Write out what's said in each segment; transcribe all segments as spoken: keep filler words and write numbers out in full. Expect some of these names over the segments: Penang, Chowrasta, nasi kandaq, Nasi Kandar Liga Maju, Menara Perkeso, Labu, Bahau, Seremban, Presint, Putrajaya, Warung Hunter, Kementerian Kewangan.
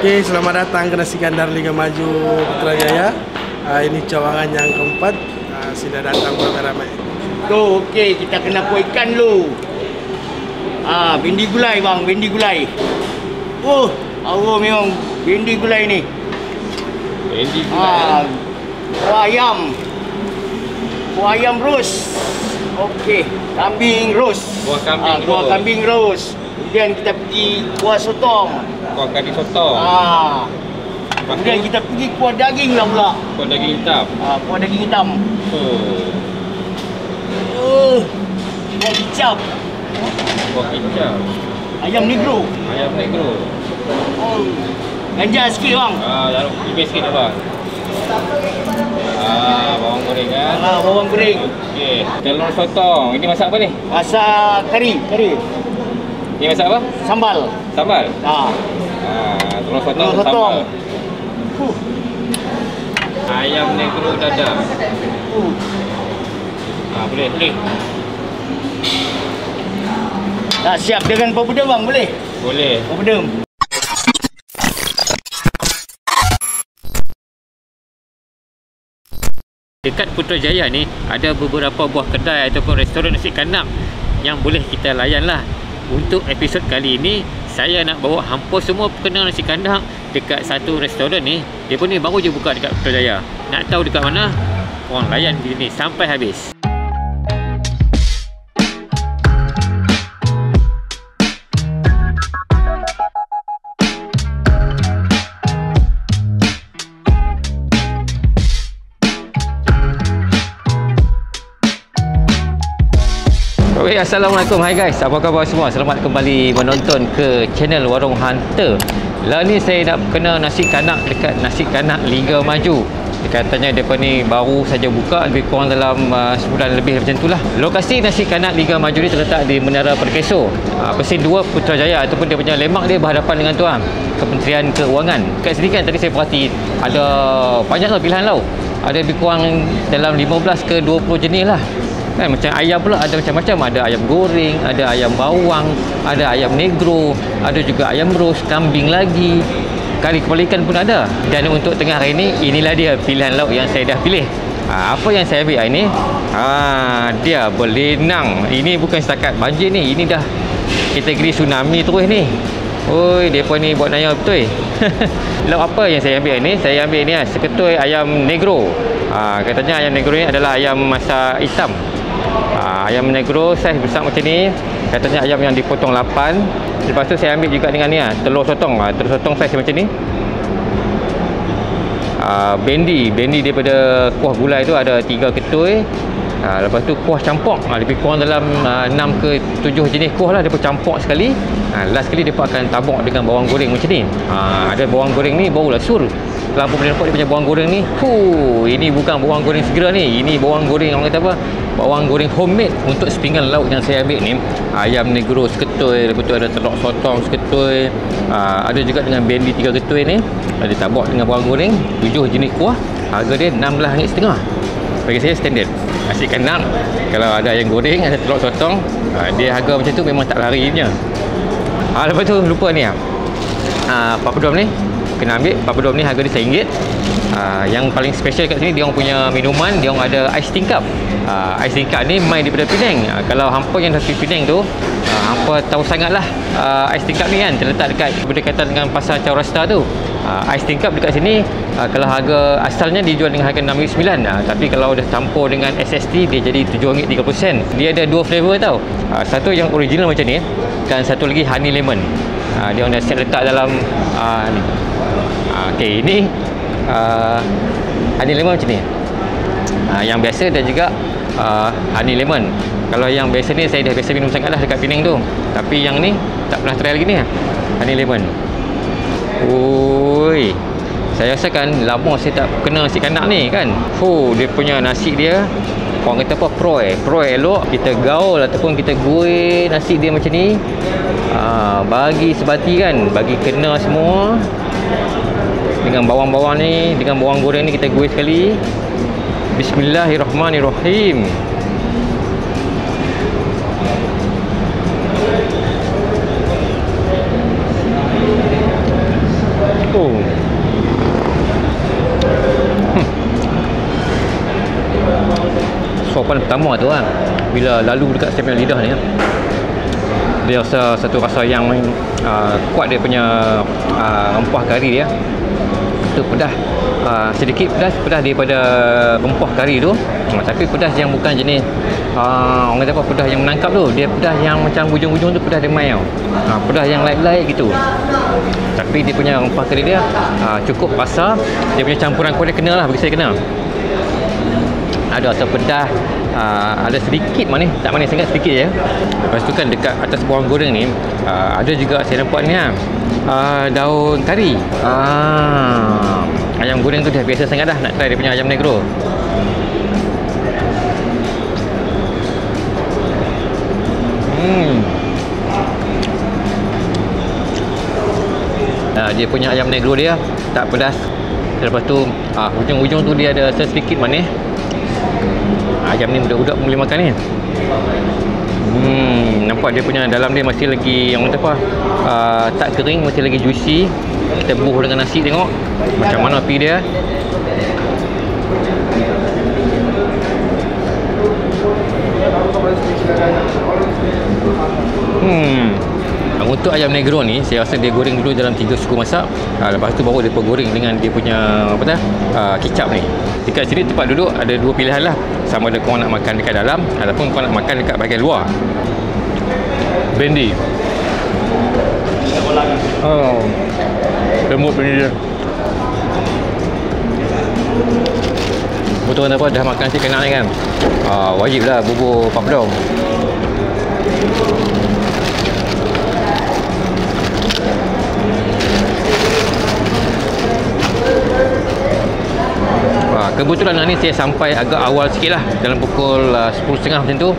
Oke, selamat datang ke Nasi Kandar Liga Maju Putrajaya. Nah, ini cawangan yang keempat. Nah, sudah datang ramai-ramai. Tuh, oke, okay, kita kena kuah ikan lu. Ah, bendi gulai bang, bendi gulai. Oh, Allah memang bendi gulai ni. Bendi gulai. Ah, kuah ayam. Kuah ayam roast. Okey, kambing roast. Kuah kambing. Ah, kuah kambing roast. Kemudian kita pergi kuah sotong. Kuah kambing sotong. Ah. Kemudian kita pergi kuah daging lah pula. Kuah daging hitam. Ah, kuah daging hitam. Oh. Oh. Kuah kicap. Kuah kicap. Ayam negro. Ayam negro. Oh. Ganjar sikit bang. Ah, lalu tipis sikit abang. Ah, bawang goreng kan? Ah, bawang goreng. Okey. Telur sotong. Ini masak apa ni? Masak kari. Kari. Ini masak apa? Sambal. Sambal? Haa. Haa, telur sotong tu sambal. Huh. Ayam negro dadar. Huh. Haa, boleh, boleh. Tak siap dengan papudem bang, boleh? Boleh. Papudem. Dekat Putrajaya ni, ada beberapa buah kedai ataupun restoran nasi kandar yang boleh kita layan lah. Untuk episod kali ini, saya nak bawa hampir semua pengenal nasi kandar dekat satu restoran ni. Dia pun ni baru je buka dekat Putrajaya. Nak tahu dekat mana? Korang layan video ni sampai habis. Okey, assalamualaikum. Hai guys, apa khabar semua? Selamat kembali menonton ke channel Warung Hunter. Lah ni saya nak kena nasi kandar dekat Nasi Kandar Liga Maju. Katanya depa ni baru saja buka, lebih kurang dalam uh, sebulan lebih macam itulah. Lokasi Nasi Kandar Liga Maju ni terletak di Menara Perkeso, uh, Presint dua Putrajaya, ataupun dia punya lemak dia berhadapan dengan tuan Kementerian Kewangan. Kat sini kan tadi saya perhati ada banyaklah pilihan lau. Ada lebih kurang dalam lima belas ke dua puluh jenis lah. Kan, macam ayam pula ada macam-macam, ada ayam goreng, ada ayam bawang, ada ayam negro, ada juga ayam roast, kambing lagi, kari kepala ikan pun ada. Dan untuk tengah hari ni, inilah dia pilihan lauk yang saya dah pilih. Ha, apa yang saya ambil hari ni? Ha, dia belenang. Ini bukan setakat banjir ni, ini dah kategori tsunami terus ni. Oi, depa ni buat naya betul. Lauk apa yang saya ambil ni? Saya ambil ni lah, seketoi ayam negro. Ha, katanya ayam negro ni adalah ayam masak hitam. Ha, ayam negro saiz besar macam ni, katanya ayam yang dipotong lapan. Lepas tu saya ambil juga dengan ni lah, telur sotong. Ha, telur sotong saiz macam ni. Ha, bendi bendi daripada kuah gulai tu ada tiga ketui. Ha, lepas tu kuah campur, ha, lebih kurang dalam ha, enam ke tujuh jenis kuah lah, dia pun campur sekali. Ha, last sekali dia akan tabur dengan bawang goreng macam ni. Ha, ada bawang goreng ni barulah sur. Labu boleh nampak dia punya bawang goreng ni. Fuh, ini bukan bawang goreng segera ni, ini bawang goreng orang kata apa, bawang goreng homemade. Untuk sepinggan lauk yang saya ambil ni, ayam negro seketui, lepas tu ada telur sotong seketui, aa, ada juga dengan bendi tiga ketui ni, ada tabak dengan bawang goreng, tujuh jenis kuah. Harga dia enam belas ringgit setengah. Bagi saya standard nasi kandar, kalau ada ayam goreng, ada telur sotong, aa, dia harga macam tu memang tak larinya. Ah, lepas tu lupa ni, ah, papadom ni kena ambil. Papadom ni harga dia satu ringgit. Uh, yang paling special kat sini, dia orang punya minuman, dia orang ada ais tingkap. Uh, ais tingkap ni main daripada Penang. Uh, kalau hampa yang dari Penang tu, uh, hampa tahu sangatlah uh, ais tingkap ni kan terletak dekat berdekatan dengan pasar Chowrasta tu. Uh, ais tingkap dekat sini, uh, kalau harga asalnya dijual dengan harga enam ringgit sembilan sen, uh, tapi kalau dah campur dengan S S T dia jadi tujuh ringgit tiga puluh sen. Dia ada dua flavor tau. Uh, satu yang original macam ni, dan satu lagi honey lemon. Uh, dia orang dah set letak dalam uh, ni. Uh, okay, ini Uh, honey lemon macam ni, uh, yang biasa, dan juga uh, honey lemon. Kalau yang biasa ni saya dah biasa minum sangat lah dekat Penang tu, tapi yang ni tak pernah try lagi ni, honey lemon. Oi, saya rasa kan lama saya tak kena nasi kandar ni kan. Fuh, dia punya nasi dia orang kata apa, proy proy elok. Kita gaul ataupun kita goreng nasi dia macam ni, uh, bagi sebati kan, bagi kena semua. Dengan bawang-bawang ni, dengan bawang goreng ni kita goreng sekali. Bismillahirrahmanirrahim. Tuh. Hmm. Sopan pertama tu kan, bila lalu dekat setelah lidah ni kan, dia rasa satu rasa yang uh, kuat, dia punya uh, rempah kari dia tu pedas, uh, sedikit pedas pedas daripada rempah kari tu, uh, tapi pedas yang bukan jenis uh, orang kata apa, pedas yang menangkap tu. Dia pedas yang macam hujung-hujung tu pedas demai tau, uh, pedas yang light-light gitu, tapi dia punya rempah kari dia uh, cukup pasal dia punya campuran kuah dia kena lah, bagi saya kena ada rasa pedas. Uh, ada sedikit manis, tak manis sangat, sedikit je. Lepas tu kan dekat atas bawang goreng ni uh, ada juga saya nampak ni lah, uh, daun kari. ah. Ayam goreng tu dah biasa sangat dah, nak try dia punya ayam negro. hmm. uh, Dia punya ayam negro dia tak pedas. Lepas tu uh, hujung-hujung tu dia ada sedikit manis. Ayam ni budak-budak boleh makan ni. Hmm, nampak dia punya dalam dia masih lagi yang apa, uh, tak kering, masih lagi juicy. Kita buh dengan nasi, tengok macam mana api dia. Hmm. Untuk ayam negro ni saya rasa dia goreng dulu dalam tiga suku masak, ha, lepas tu baru dia goreng dengan dia punya apa dah, uh, kicap ni. Dekat sini tempat duduk ada dua pilihan lah, sama ada kau nak makan dekat dalam ataupun kau nak makan dekat bahagian luar. Bendi oh, lembut bendi dia. Betul apa, dah makan nasi kena ni kan, uh, wajib lah bubur papadom. Kebetulan hari ni saya sampai agak awal sikit lah, dalam pukul uh, sepuluh tiga puluh macam tu.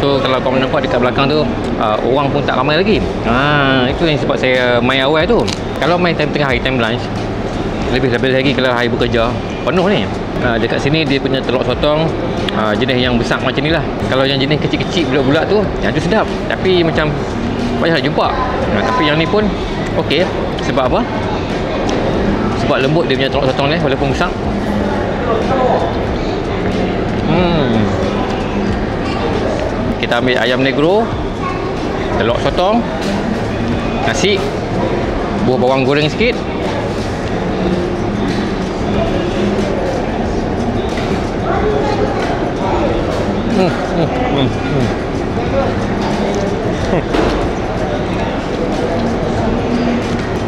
So kalau korang nampak dekat belakang tu, uh, orang pun tak ramai lagi. Haa, itu yang sebab saya main awal tu. Kalau main time tengah hari, time lunch, lebih-lebih lagi kalau hari bekerja, penuh ni. Uh, dekat sini dia punya telur sotong, uh, jenis yang besar macam ni lah. Kalau yang jenis kecil-kecil bulat-bulat tu, yang tu sedap, tapi macam banyak nak jumpa. Nah, tapi yang ni pun okey. Sebab apa? Sebab lembut dia punya telur sotong ni walaupun besar. Hmm. Kita ambil ayam negro, telur sotong, nasi, buah bawang goreng sikit. Hmm, hmm, hmm, hmm.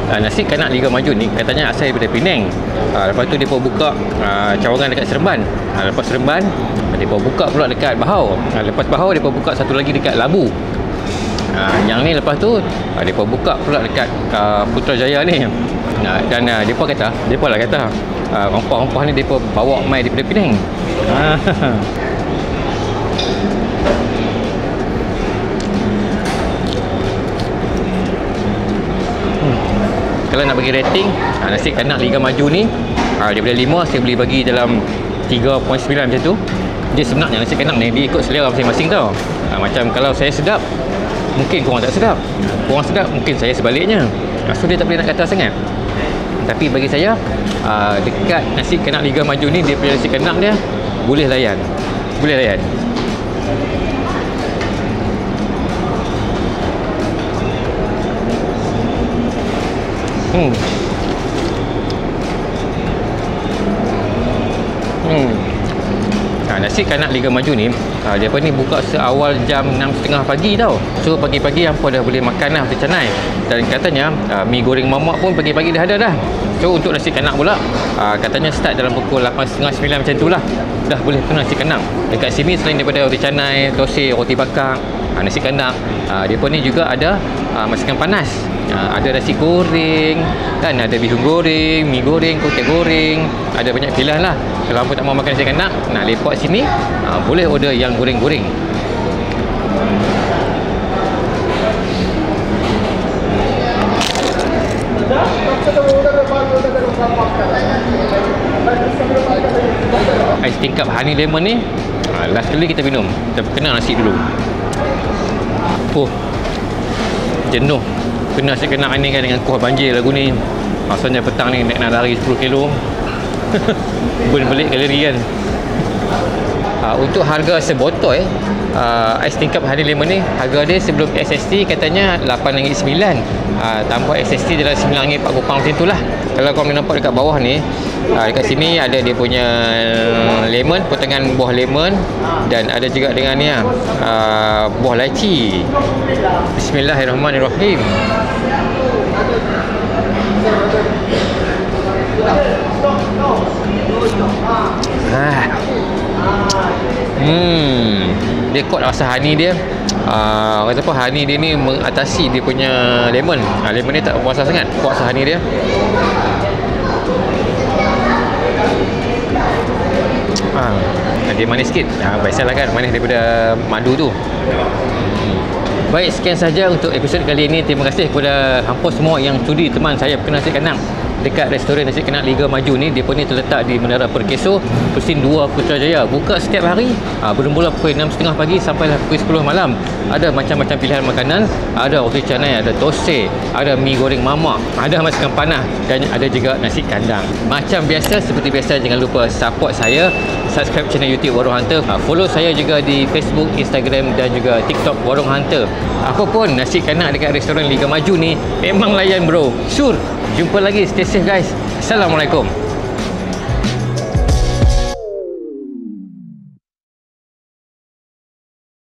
Uh, nasi Kandar Liga Maju ni katanya asal daripada Penang. Uh, lepas tu dia pun buka uh, cawangan dekat Seremban. Uh, lepas Seremban, dia pun buka pula dekat Bahau. Uh, lepas Bahau, dia pun buka satu lagi dekat Labu. Uh, yang ni lepas tu, uh, dia pun buka pula dekat uh, Putrajaya ni. Uh, dan uh, dia pun kata, dia pun lah kata, uh, rempah-rempah ni dia pun bawa mai daripada Penang. Uh, Kalau nak bagi rating nasi Kandar Liga Maju ni, daripada lima saya boleh bagi dalam tiga perpuluhan sembilan macam tu. Dia sebenarnya nasi Kandar ni dia ikut selera masing-masing tau. Macam kalau saya sedap, mungkin korang tak sedap, korang sedap, mungkin saya sebaliknya. So dia tak boleh nak kata sangat. Tapi bagi saya, dekat nasi Kandar Liga Maju ni, dia punya nasi Kandar dia boleh layan, boleh layan. Hmm. Hmm. Ha, nasi Kandar Liga Maju ni, ha, dia pun ni buka seawal jam enam tiga puluh pagi tau. So pagi-pagi hampa dah boleh makan lah macam canai. Dan katanya ha, mi goreng mamak pun pagi-pagi dah ada dah. So untuk nasi Kandar pula, ha, katanya start dalam pukul lapan tiga puluh sembilan macam tu lah, dah boleh tu nasi Kandar. Dekat sini selain daripada roti canai, tosai, roti bakar, ha, nasi Kandar, ha, dia pun ni juga ada ha, masakan panas. Ha, ada nasi goreng kan, ada bihun goreng, mi goreng, kuih goreng, ada banyak pilihan lah. Kalau hampa tak mau makan nasi Kandar, nak lepak sini, ha, boleh order yang goreng-goreng. Ais tingkap honey lemon ni, ha, last kali kita minum, kita kena nasi dulu. Oh, jenuh kena nasi Kandar ni kan dengan kuah banjir lagu ni. Maksudnya petang ni naik nak lari sepuluh kilo. Belit-belit kalori kan. Uh, untuk harga sebotol eh, uh, ais tingkap hari lima ni, harga dia sebelum S S T katanya lapan ringgit sembilan. Uh, tambah S S T dalam sembilan ringgit empat puluh macam tu lah. Kalau kau boleh nampak dekat bawah ni, uh, dekat sini ada dia punya lemon, potongan buah lemon, dan ada juga dengan ni ah, uh, buah laci. Bismillahirrahmanirrahim. Ah. Hmm, dia kot rasa honey dia. Ah, uh, apa honey dia ni mengatasi dia punya lemon. Ah, lemon ni tak berasa sangat, kuat rasa honey dia. Ah, dia manis sikit. Ah, biasalah kan, manis daripada madu tu. Baik, sekian saja untuk episod kali ini. Terima kasih kepada hampa semua yang sudi teman saya berkenal Nasi Kandar. Dekat restoran Nasi Kandar Liga Maju ni, dia pun ni terletak di Menara Perkeso, Presint dua, Putrajaya. Buka setiap hari, ha, bermula pukul enam tiga puluh pagi sampai pukul sepuluh malam. Ada macam-macam pilihan makanan, ada roti canai, ada tosai, ada mi goreng mamak, ada masakan panah, dan ada juga nasi kandang. Macam biasa, seperti biasa, jangan lupa support saya. Subscribe channel YouTube Warung Hunter. Follow saya juga di Facebook, Instagram dan juga TikTok Warung Hunter. Apa pun nasi kandar dekat restoran Liga Maju ni memang layan bro. Sure. Jumpa lagi. Stay safe guys. Assalamualaikum.